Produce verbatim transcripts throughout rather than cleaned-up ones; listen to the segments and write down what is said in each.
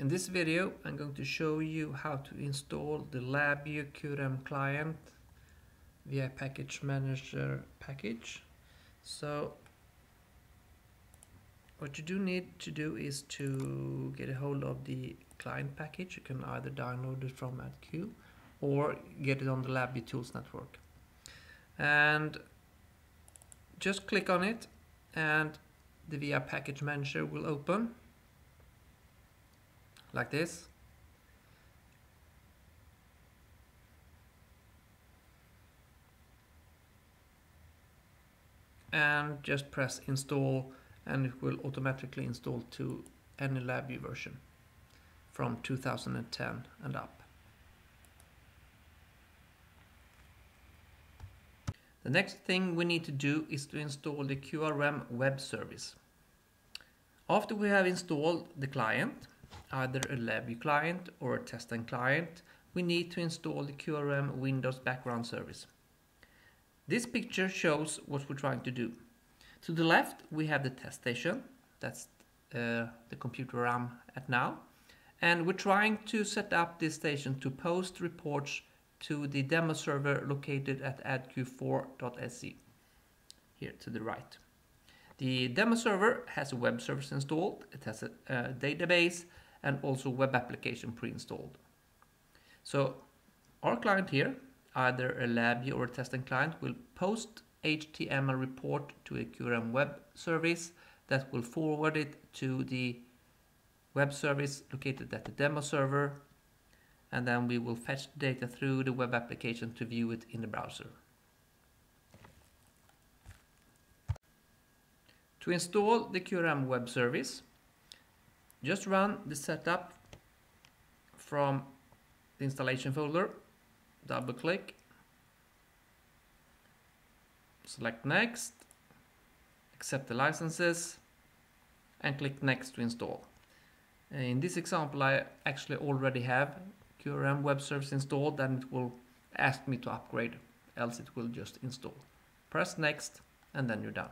In this video, I'm going to show you how to install the LabVIEW Q R M client via Package Manager package. So, what you do need to do is to get a hold of the client package. You can either download it from AddQ or get it on the LabVIEW Tools network. And just click on it, and the V I Package Manager will open. Like this. And just press install, and it will automatically install to any LabVIEW version from two thousand ten and up. The next thing we need to do is to install the Q R M web service. After we have installed the client, either a LabVIEW client or a test and client, we need to install the Q R M Windows background service. This picture shows what we're trying to do. To the left, we have the test station. That's uh, the computer I'm at now. And we're trying to set up this station to post reports to the demo server located at add Q four dot S E, here to the right. The demo server has a web service installed. It has a, a database and also web application pre-installed. So our client here, either a LabVIEW or a testing client, will post H T M L report to a Q R M web service that will forward it to the web service located at the demo server, and then we will fetch the data through the web application to view it in the browser. To install the Q R M web service, just run the setup from the installation folder, double click, select next, accept the licenses, and click next to install. In this example, I actually already have Q R M web service installed, and it will ask me to upgrade, else it will just install. Press next, and then you're done.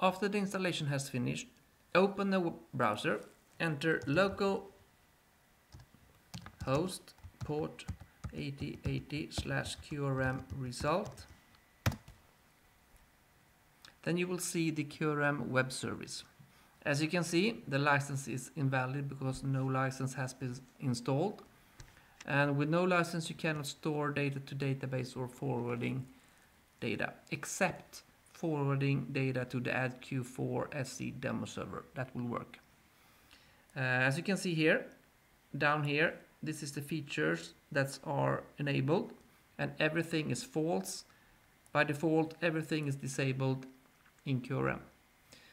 After the installation has finished, open the browser, enter local host port eighty eighty slash Q R M result. Then you will see the Q R M web service. As you can see, the license is invalid because no license has been installed. And with no license, you cannot store data to database or forwarding data, except forwarding data to the add Q four S C demo server. That will work. Uh, as you can see here, down here, this is the features that are enabled, and everything is false. By default, everything is disabled in Q R M.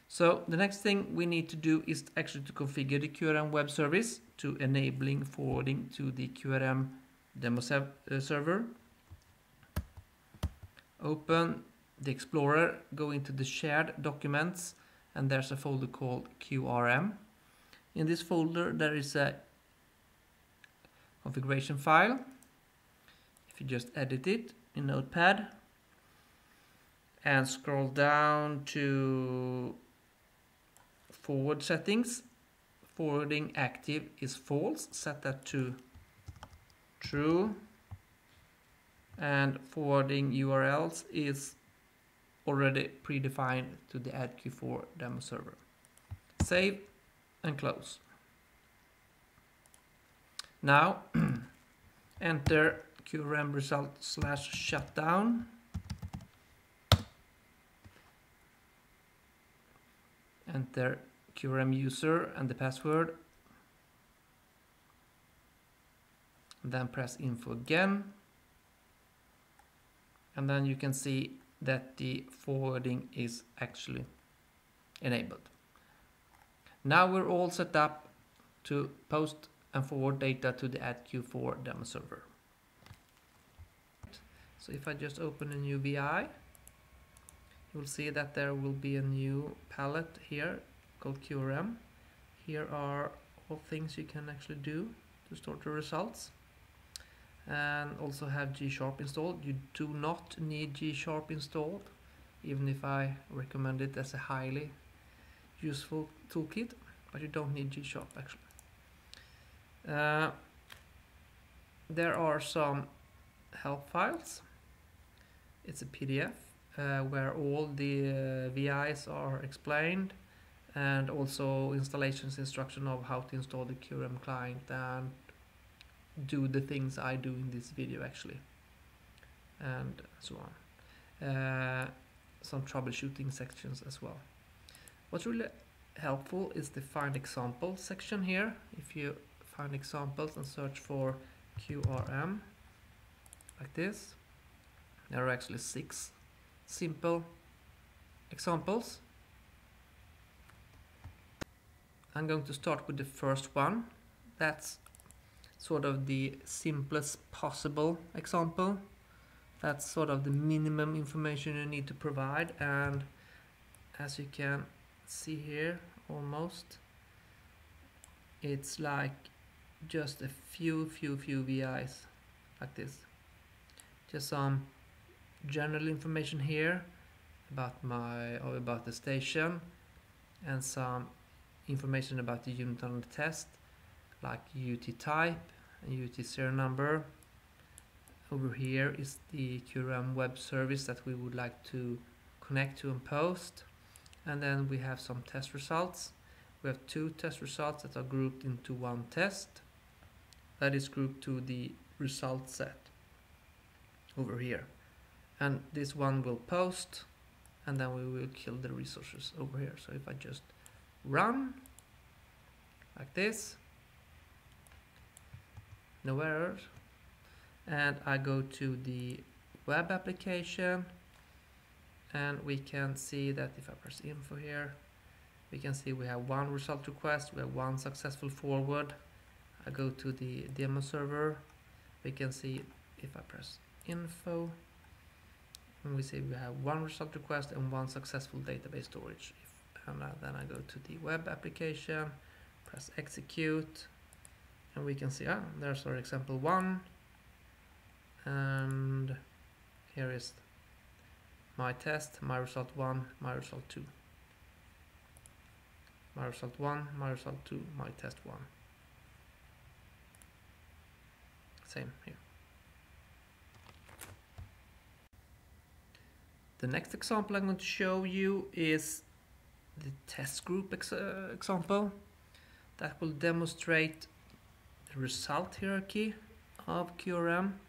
So the next thing we need to do is actually to configure the Q R M web service to enabling forwarding to the Q R M demo serv- uh, server. Open the Explorer, go into the shared documents, and there's a folder called Q R M. In this folder, there is a configuration file. If you just edit it in Notepad and scroll down to forward settings, forwarding active is false, set that to true, and forwarding U R Ls is already predefined to the add Q four demo server. Save and close. Now enter Q R M result slash shutdown, enter Q R M user and the password, and then press info again, and then you can see that the forwarding is actually enabled. Now we're all set up to post and forward data to the add Q four demo server. So if I just open a new V I, you'll see that there will be a new palette here called Q R M. Here are all things you can actually do to store the results. And also have G Sharp installed. You do not need G Sharp installed, even if I recommend it as a highly useful toolkit. but you don't need G Sharp actually. Uh, there are some help files. It's a P D F uh, where all the uh, V Is are explained, and also installations instruction of how to install the Q R M client and do the things I do in this video actually, and so on. Uh, some troubleshooting sections as well. What's really helpful is the find example section here. If you find examples and search for Q R M like this, there are actually six simple examples. I'm going to start with the first one. That's sort of the simplest possible example. That's sort of the minimum information you need to provide, and as you can see here, almost, it's like just a few few few V Is like this. Just some general information here about my or about the station, and some information about the unit under test, like U T type and U T serial number. Over here is the Q R M web service that we would like to connect to and post. And then we have some test results. We have two test results that are grouped into one test that is grouped to the result set over here. And this one will post, and then we will kill the resources over here. So if I just run like this, no errors. And I go to the web application, and we can see that if I press info here, we can see we have one result request, we have one successful forward. I go to the demo server, we can see if I press info, and we see we have one result request and one successful database storage. And then I go to the web application, press execute, and we can see, ah, there's our example one. And here is my test, my result one, my result two. My result one, my result two, my test one. Same here. The next example I'm going to show you is the test group ex uh, example that will demonstrate the result hierarchy of Q R M,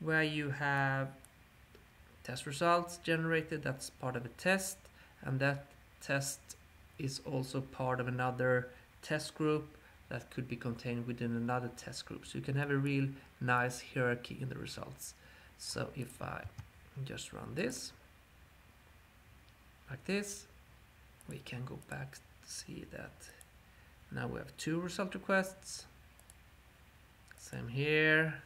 where you have test results generated, that's part of a test, and that test is also part of another test group that could be contained within another test group. So you can have a real nice hierarchy in the results. So if I just run this like this, we can go back to see that now we have two result requests. Same here.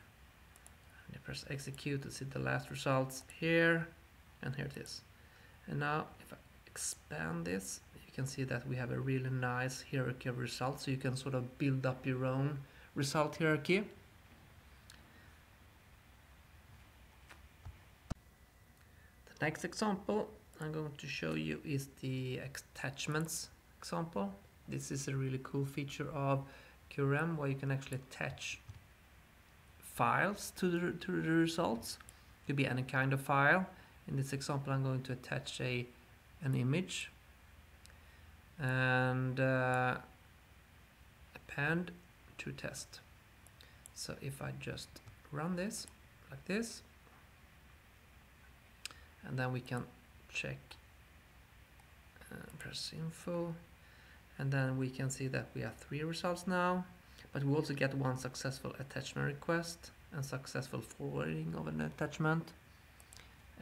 I press execute to see the last results here, and here it is. And now if I expand this, you can see that we have a really nice hierarchy of results, so you can sort of build up your own result hierarchy. The next example I'm going to show you is the attachments example. This is a really cool feature of Q R M where you can actually attach files to the, to the results. It could be any kind of file. In this example I'm going to attach a an image and uh, append to test. So if I just run this like this, and then we can check and press info, and then we can see that we have three results now. But we also get one successful attachment request and successful forwarding of an attachment.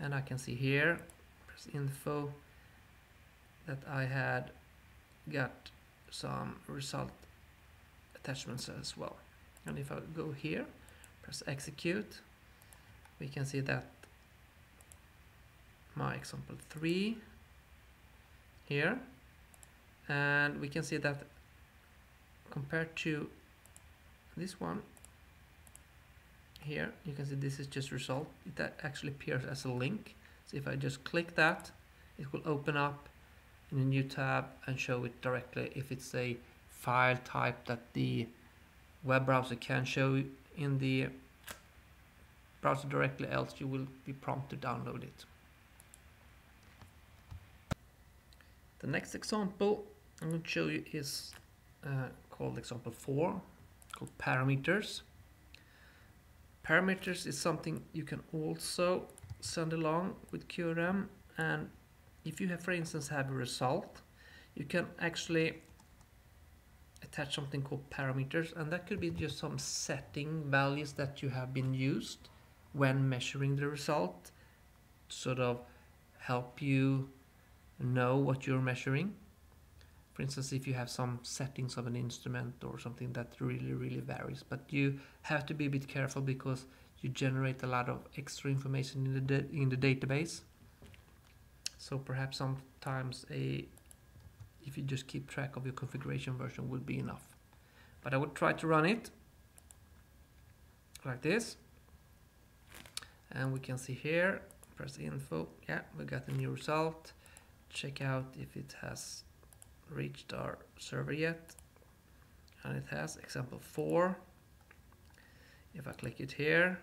And I can see here, press info, that I had got some result attachments as well. And if I go here, press execute, we can see that my example three here, and we can see that compared to this one here, you can see this is just result. It actually appears as a link. So if I just click that, it will open up in a new tab and show it directly if it's a file type that the web browser can show in the browser directly, else you will be prompted to download it. The next example I'm going to show you is uh, called example four, called parameters. Parameters is something you can also send along with Q R M, and if you have, for instance, have a result, you can actually attach something called parameters, and that could be just some setting values that you have been used when measuring the result, sort of help you know what you're measuring. For instance, if you have some settings of an instrument or something that really, really varies, but you have to be a bit careful because you generate a lot of extra information in the, in the database. So perhaps sometimes a if you just keep track of your configuration version will be enough. But I would try to run it like this. And we can see here, press info, yeah, we got a new result. Check out if it has reached our server yet. And it has example four. If I click it here,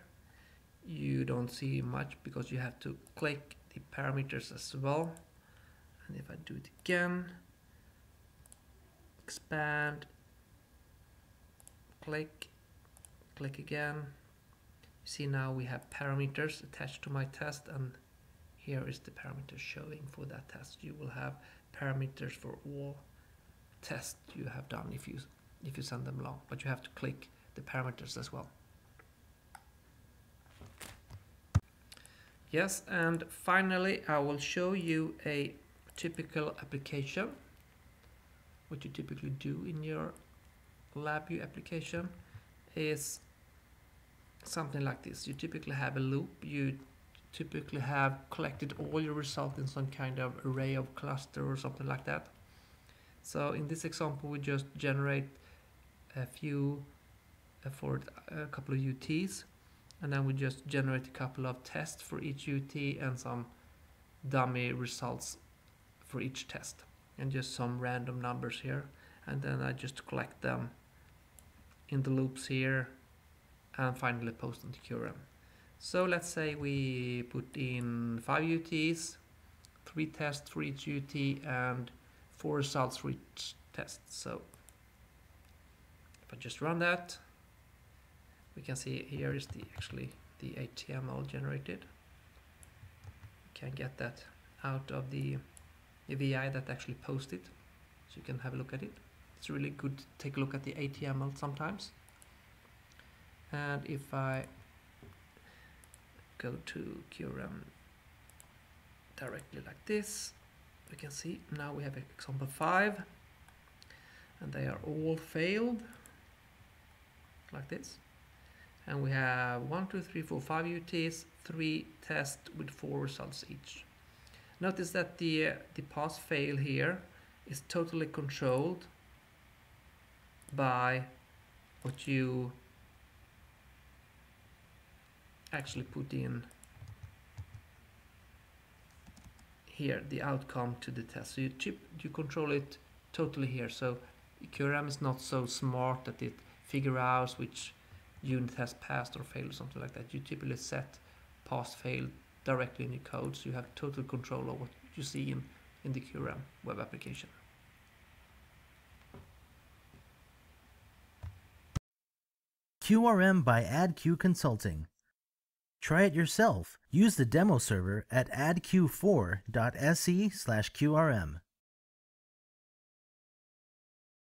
you don't see much because you have to click the parameters as well. And if I do it again, expand, click, click again. See, now we have parameters attached to my test, and here is the parameters showing for that test. You will have parameters for all tests you have done if you if you send them along, but you have to click the parameters as well. Yes, and finally I will show you a typical application, what you typically do in your LabVIEW application is something like this. You typically have a loop, you typically have collected all your results in some kind of array of cluster or something like that. So in this example we just generate a few uh, for a couple of U Ts, and then we just generate a couple of tests for each U T and some dummy results for each test, and just some random numbers here, and then I just collect them in the loops here and finally post them to Q R M. So let's say we put in five U Ts, three tests for each U T and four results for each test. So if I just run that, we can see here is the actually the H T M L generated. You can get that out of the A V I that actually posts it, so you can have a look at it. It's really good to take a look at the H T M L sometimes. And if I go to Q R M directly like this, we can see now we have example five, and they are all failed like this. And we have one, two, three, four, five U Ts, three tests with four results each. Notice that the, the pass-fail here is totally controlled by what you actually put in here, the outcome to the test. So you, chip, you control it totally here. So Q R M is not so smart that it figures out which unit has passed or failed or something like that. You typically set pass-fail directly in your code, so you have total control over what you see in, in the Q R M web application. Q R M by AddQ Consulting. Try it yourself. Use the demo server at A D Q four dot S E slash Q R M.